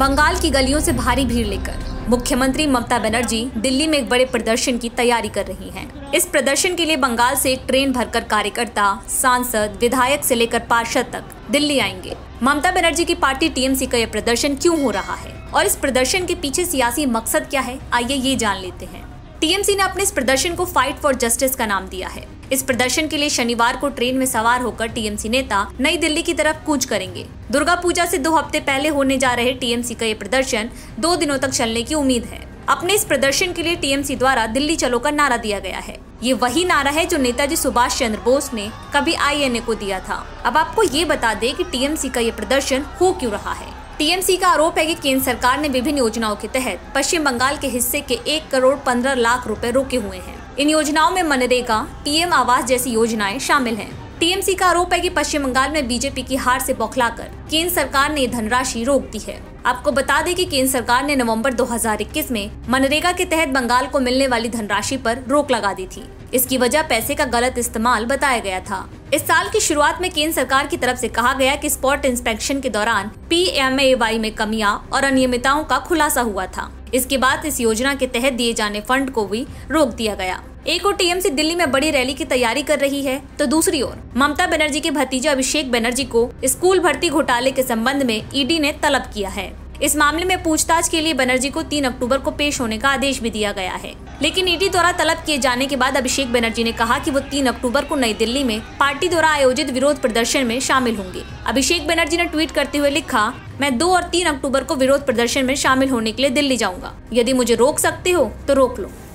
बंगाल की गलियों से भारी भीड़ लेकर मुख्यमंत्री ममता बनर्जी दिल्ली में एक बड़े प्रदर्शन की तैयारी कर रही हैं। इस प्रदर्शन के लिए बंगाल से ट्रेन भरकर कार्यकर्ता, सांसद, विधायक से लेकर पार्षद तक दिल्ली आएंगे। ममता बनर्जी की पार्टी टीएमसी का यह प्रदर्शन क्यों हो रहा है और इस प्रदर्शन के पीछे सियासी मकसद क्या है, आइए ये जान लेते हैं। टीएमसी ने अपने इस प्रदर्शन को फाइट फॉर जस्टिस का नाम दिया है। इस प्रदर्शन के लिए शनिवार को ट्रेन में सवार होकर टीएमसी नेता नई दिल्ली की तरफ कूच करेंगे। दुर्गा पूजा से 2 हफ्ते पहले होने जा रहे टीएमसी का ये प्रदर्शन 2 दिनों तक चलने की उम्मीद है। अपने इस प्रदर्शन के लिए टीएमसी द्वारा दिल्ली चलो का नारा दिया गया है। ये वही नारा है जो नेताजी सुभाष चंद्र बोस ने कभी आईएनए को दिया था। अब आपको ये बता दें कि टीएमसी का ये प्रदर्शन हो क्यों रहा है। टीएमसी का आरोप है कि केंद्र सरकार ने विभिन्न योजनाओं के तहत पश्चिम बंगाल के हिस्से के 1 करोड़ 15 लाख रुपए रोके हुए हैं। इन योजनाओं में मनरेगा, पीएम आवास जैसी योजनाएं शामिल हैं। टीएमसी का आरोप है कि पश्चिम बंगाल में बीजेपी की हार से बौखलाकर केंद्र सरकार ने धनराशि रोक दी है। आपको बता दें कि केंद्र सरकार ने नवंबर 2021 में मनरेगा के तहत बंगाल को मिलने वाली धनराशि पर रोक लगा दी थी। इसकी वजह पैसे का गलत इस्तेमाल बताया गया था। इस साल की शुरुआत में केंद्र सरकार की तरफ से कहा गया कि स्पॉट इंस्पेक्शन के दौरान PMAY में कमियां और अनियमितताओं का खुलासा हुआ था। इसके बाद इस योजना के तहत दिए जाने फंड को भी रोक दिया गया। एक और टीएमसी दिल्ली में बड़ी रैली की तैयारी कर रही है तो दूसरी ओर ममता बनर्जी के भतीजे अभिषेक बनर्जी को स्कूल भर्ती घोटाले के संबंध में ईडी ने तलब किया है। इस मामले में पूछताछ के लिए बनर्जी को 3 अक्टूबर को पेश होने का आदेश भी दिया गया है, लेकिन ईडी द्वारा तलब किए जाने के बाद अभिषेक बनर्जी ने कहा कि वो 3 अक्टूबर को नई दिल्ली में पार्टी द्वारा आयोजित विरोध प्रदर्शन में शामिल होंगे। अभिषेक बनर्जी ने ट्वीट करते हुए लिखा, मैं 2 और 3 अक्टूबर को विरोध प्रदर्शन में शामिल होने के लिए दिल्ली जाऊँगा। यदि मुझे रोक सकते हो तो रोक लो।